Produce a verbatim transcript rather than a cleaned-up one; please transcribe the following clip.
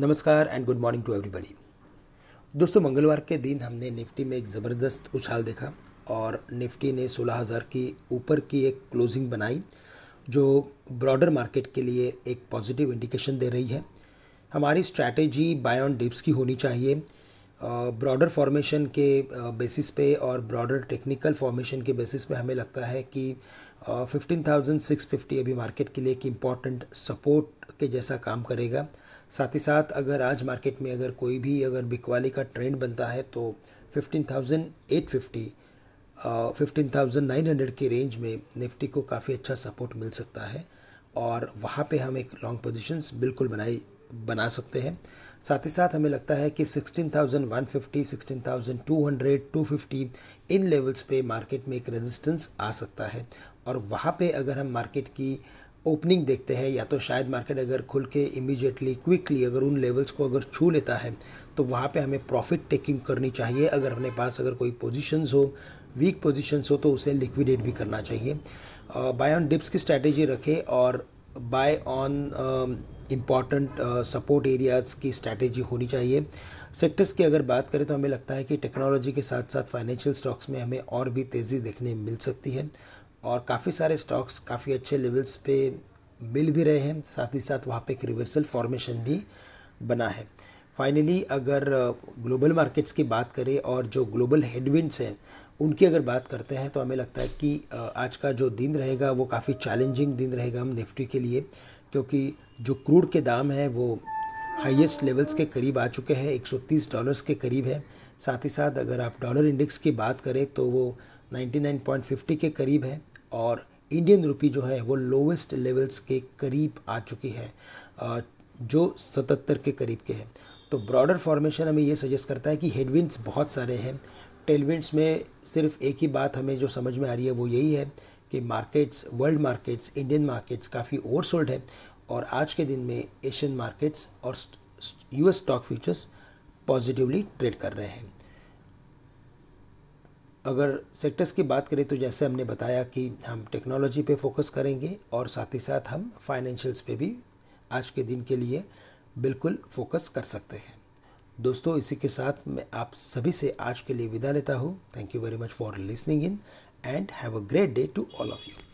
नमस्कार and good morning to everybody. दोस्तों, मंगलवार के दिन हमने निफ्टी में एक ज़बरदस्त उछाल देखा और निफ्टी ने सोलह हज़ार की ऊपर की एक क्लोजिंग बनाई जो ब्रॉडर मार्केट के लिए एक पॉजिटिव इंडिकेशन दे रही है। हमारी स्ट्रैटेजी बाय ऑन डिप्स की होनी चाहिए। ब्रॉडर फॉर्मेशन के बेसिस पे और ब्रॉडर टेक्निकल फॉर्मेशन के बेसिस पे हमें लगता है कि फिफ्टीन थाउजेंड सिक्स फिफ्टी अभी मार्केट के लिए एक इम्पॉर्टेंट सपोर्ट के जैसा काम करेगा। साथ ही साथ अगर आज मार्केट में अगर कोई भी अगर बिकवाली का ट्रेंड बनता है तो fifteen thousand eight fifty fifteen thousand nine hundred की रेंज में निफ्टी को काफ़ी अच्छा सपोर्ट मिल सकता है और वहाँ पे हम एक लॉन्ग पोजीशंस बिल्कुल बनाई बना सकते हैं। साथ ही साथ हमें लगता है कि sixteen thousand one fifty, sixteen thousand two hundred, two fifty इन लेवल्स पे मार्केट में एक रेजिस्टेंस आ सकता है और वहाँ पे अगर हम मार्केट की ओपनिंग देखते हैं या तो शायद मार्केट अगर खुल के इमीडिएटली क्विकली अगर उन लेवल्स को अगर छू लेता है तो वहाँ पे हमें प्रॉफिट टेकिंग करनी चाहिए। अगर अपने पास अगर कोई पोजीशंस हो, वीक पोजीशंस हो, तो उसे लिक्विडेट भी करना चाहिए। बाय ऑन डिप्स की स्ट्रैटेजी रखें और buy on important support areas की स्ट्रैटेजी होनी चाहिए। सेक्टर्स की अगर बात करें तो हमें लगता है कि टेक्नोलॉजी के साथ साथ फाइनेंशियल स्टॉक्स में हमें और भी तेज़ी देखने मिल सकती है और काफ़ी सारे स्टॉक्स काफ़ी अच्छे लेवल्स पे मिल भी रहे हैं। साथ ही साथ वहाँ पे एक रिवर्सल फॉर्मेशन भी बना है। फाइनली अगर ग्लोबल मार्केट्स की बात करें और जो ग्लोबल हेडविंड्स हैं उनकी अगर बात करते हैं तो हमें लगता है कि आज का जो दिन रहेगा वो काफ़ी चैलेंजिंग दिन रहेगा हम निफ्टी के लिए, क्योंकि जो क्रूड के दाम हैं वो हाईएस्ट लेवल्स के करीब आ चुके हैं, एक सौ तीस डॉलर्स के करीब है। साथ ही साथ अगर आप डॉलर इंडेक्स की बात करें तो वो नाइंटी नाइन पॉइंट फिफ्टी के करीब है और इंडियन रुपी जो है वो लोवेस्ट लेवल्स के करीब आ चुकी है जो सतहत्तर के करीब के है। तो ब्रॉडर फॉर्मेशन हमें ये सजेस्ट करता है कि हेडविंड्स बहुत सारे हैं। टेलविंड्स में सिर्फ एक ही बात हमें जो समझ में आ रही है वो यही है कि markets, world markets, Indian markets काफ़ी ओवरसोल्ड है और आज के दिन में एशियन मार्केट्स और US stock futures positively trade कर रहे हैं। अगर सेक्टर्स की बात करें तो जैसे हमने बताया कि हम टेक्नोलॉजी पे फोकस करेंगे और साथ ही साथ हम फाइनेंशियल्स पे भी आज के दिन के लिए बिल्कुल फोकस कर सकते हैं। दोस्तों, इसी के साथ मैं आप सभी से आज के लिए विदा लेता हूँ। Thank you very much for listening in and have a great day to all of you.